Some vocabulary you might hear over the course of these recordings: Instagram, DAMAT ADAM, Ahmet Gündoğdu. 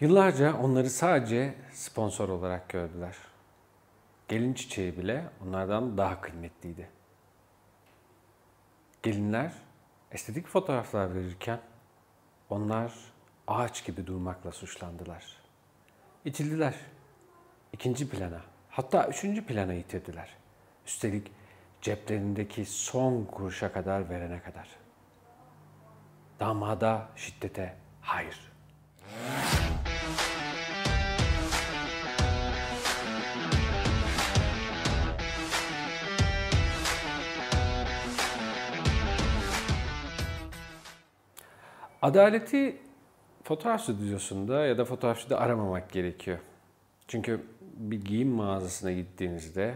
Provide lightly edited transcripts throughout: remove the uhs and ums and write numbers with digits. Yıllarca onları sadece sponsor olarak gördüler. Gelin çiçeği bile onlardan daha kıymetliydi. Gelinler estetik fotoğraflar verirken onlar ağaç gibi durmakla suçlandılar. İtildiler. İkinci plana, hatta üçüncü plana itildiler. Üstelik ceplerindeki son kuruşa kadar verene kadar. Damada şiddete hayır. Adaleti fotoğraf stüdyosunda ya da fotoğrafçıda aramamak gerekiyor. Çünkü bir giyim mağazasına gittiğinizde,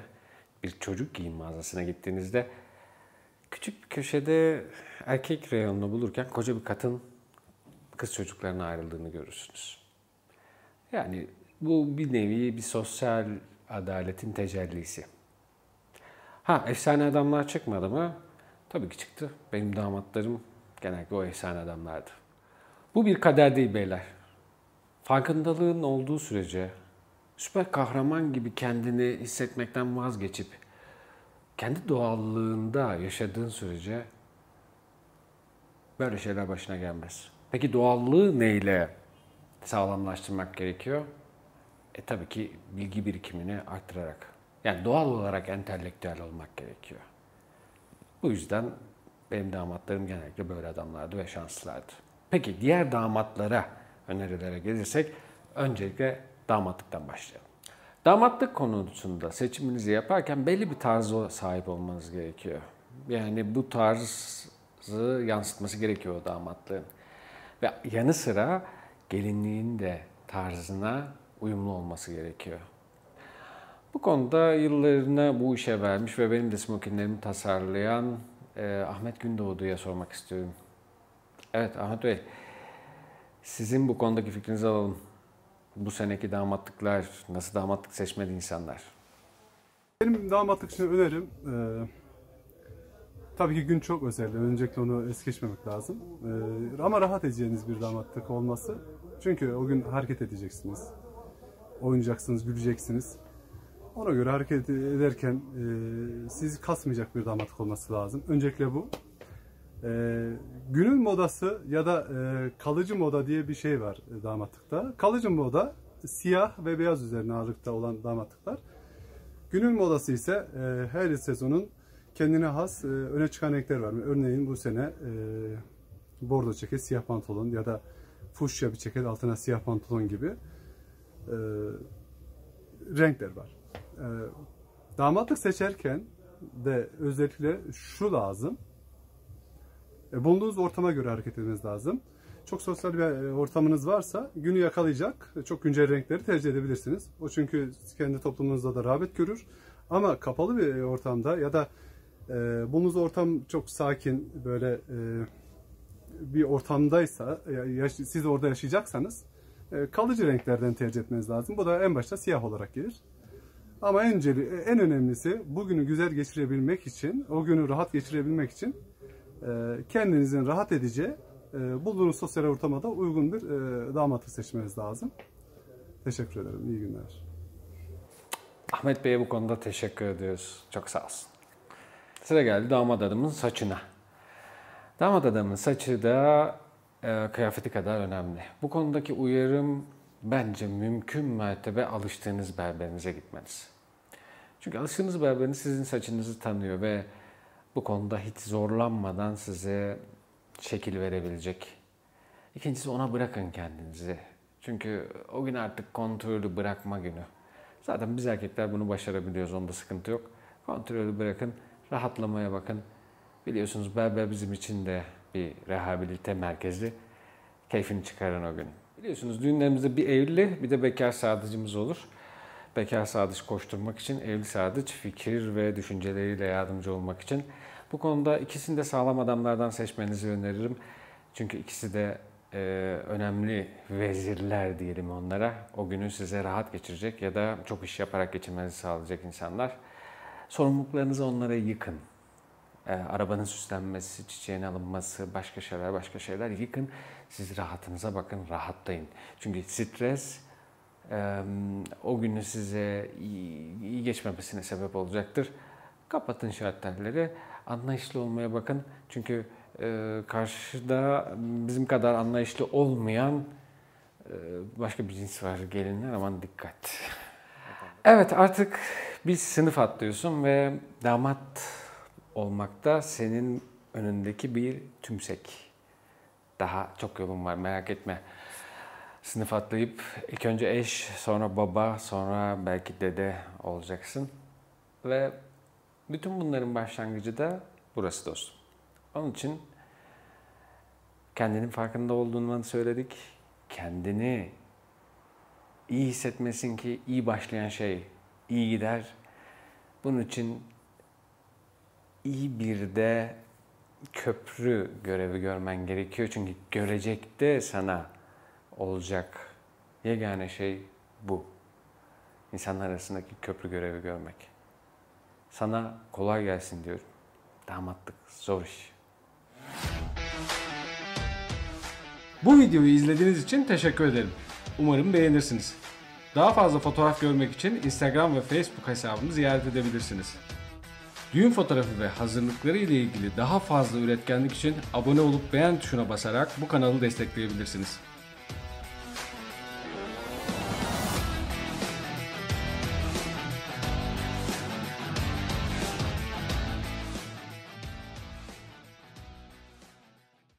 bir çocuk giyim mağazasına gittiğinizde küçük köşede erkek reyonunu bulurken koca bir kadın kız çocuklarına ayrıldığını görürsünüz. Yani bu bir nevi bir sosyal adaletin tecellisi. Ha, efsane adamlar çıkmadı mı? Tabii ki çıktı. Benim damatlarım genellikle o efsane adamlardı. Bu bir kader değil beyler. Farkındalığın olduğu sürece süper kahraman gibi kendini hissetmekten vazgeçip kendi doğallığında yaşadığın sürece böyle şeyler başına gelmez. Peki doğallığı neyle sağlamlaştırmak gerekiyor? Tabii ki bilgi birikimini arttırarak. Yani doğal olarak entelektüel olmak gerekiyor. Bu yüzden benim damatlarım genellikle böyle adamlardı ve şanslılardı. Peki diğer damatlara, önerilere gelirsek öncelikle damatlıktan başlayalım. Damatlık konusunda seçiminizi yaparken belli bir tarza sahip olmanız gerekiyor. Yani bu tarzı yansıtması gerekiyor o damatlığın. Ve yanı sıra gelinliğin de tarzına uyumlu olması gerekiyor. Bu konuda yıllarını bu işe vermiş ve benim de smokinlerimi tasarlayan Ahmet Gündoğdu'ya sormak istiyorum. Evet Ahmet Bey, sizin bu konudaki fikrinizi alalım. Bu seneki damatlıklar, nasıl damatlık seçmeli insanlar? Benim damatlık için önerim, tabii ki gün çok özel. Öncelikle onu es geçmemek lazım. Ama rahat edeceğiniz bir damatlık olması. Çünkü o gün hareket edeceksiniz. Oynayacaksınız, güleceksiniz. Ona göre hareket ederken sizi kasmayacak bir damatlık olması lazım. Öncelikle bu. Günün modası ya da kalıcı moda diye bir şey var damatlıkta. Kalıcı moda siyah ve beyaz üzerine ağırlıkta olan damatlıklar. Günün modası ise her sezonun kendine has öne çıkan renkler var. Örneğin bu sene bordo ceket, siyah pantolon ya da fuşya bir ceket altına siyah pantolon gibi renkler var. Damatlık seçerken de özellikle şu lazım. Bulunduğunuz ortama göre hareket etmeniz lazım. Çok sosyal bir ortamınız varsa günü yakalayacak çok güncel renkleri tercih edebilirsiniz. O çünkü kendi toplumunuzda da rağbet görür. Ama kapalı bir ortamda ya da bulunduğunuz ortam çok sakin böyle bir ortamdaysa, siz orada yaşayacaksanız kalıcı renklerden tercih etmeniz lazım. Bu da en başta siyah olarak gelir. Ama en önemlisi bugünü güzel geçirebilmek için, o günü rahat geçirebilmek için kendinizin rahat edeceği, bulduğunuz sosyal ortama da uygun bir damatlık seçmeniz lazım. Teşekkür ederim. İyi günler. Ahmet Bey'e bu konuda teşekkür ediyoruz. Çok sağ olsun. Sıra geldi damat adamın saçına. Damat adamın saçı da kıyafeti kadar önemli. Bu konudaki uyarım bence mümkün mertebe alıştığınız berberinize gitmeniz. Çünkü alıştığınız berberiniz sizin saçınızı tanıyor ve bu konuda hiç zorlanmadan size şekil verebilecek. İkincisi, ona bırakın kendinizi. Çünkü o gün artık kontrolü bırakma günü. Zaten biz erkekler bunu başarabiliyoruz, onda sıkıntı yok. Kontrolü bırakın, rahatlamaya bakın. Biliyorsunuz berber bizim için de bir rehabilite merkezi. Keyfini çıkarın o gün. Biliyorsunuz düğünlerimizde bir evli bir de bekar sadıcımız olur. Bekar sadıç koşturmak için, evli sadıç fikir ve düşünceleriyle yardımcı olmak için. Bu konuda ikisini de sağlam adamlardan seçmenizi öneririm. Çünkü ikisi de önemli vezirler diyelim onlara. O günü size rahat geçirecek ya da çok iş yaparak geçirmenizi sağlayacak insanlar. Sorumluluklarınızı onlara yıkın. arabanın süslenmesi, çiçeğin alınması, başka şeyler yıkın. Siz rahatınıza bakın, rahatlayın. Çünkü stres o günün size iyi geçmemesine sebep olacaktır. Kapatın şartelleri, anlayışlı olmaya bakın. Çünkü karşıda bizim kadar anlayışlı olmayan başka bir cins var. Gelinler aman dikkat. Evet, artık bir sınıf atlıyorsun ve damat olmakta senin önündeki bir tümsek. Daha çok yolun var, merak etme. Sınıf atlayıp ilk önce eş, sonra baba, sonra belki dede olacaksın. Ve bütün bunların başlangıcı da burası dostum. Onun için kendinin farkında olduğunu söyledik. Kendini iyi hissetmesin ki iyi başlayan şey iyi gider. Bunun için iyi bir de köprü görevi görmen gerekiyor. Çünkü görecek de sana olacak yegane şey bu. İnsanlar arasındaki köprü görevi görmek. Sana kolay gelsin diyorum. Damatlık zor iş. Bu videoyu izlediğiniz için teşekkür ederim. Umarım beğenirsiniz. Daha fazla fotoğraf görmek için Instagram ve Facebook hesabını ziyaret edebilirsiniz. Düğün fotoğrafı ve hazırlıkları ile ilgili daha fazla üretkenlik için abone olup beğen tuşuna basarak bu kanalı destekleyebilirsiniz.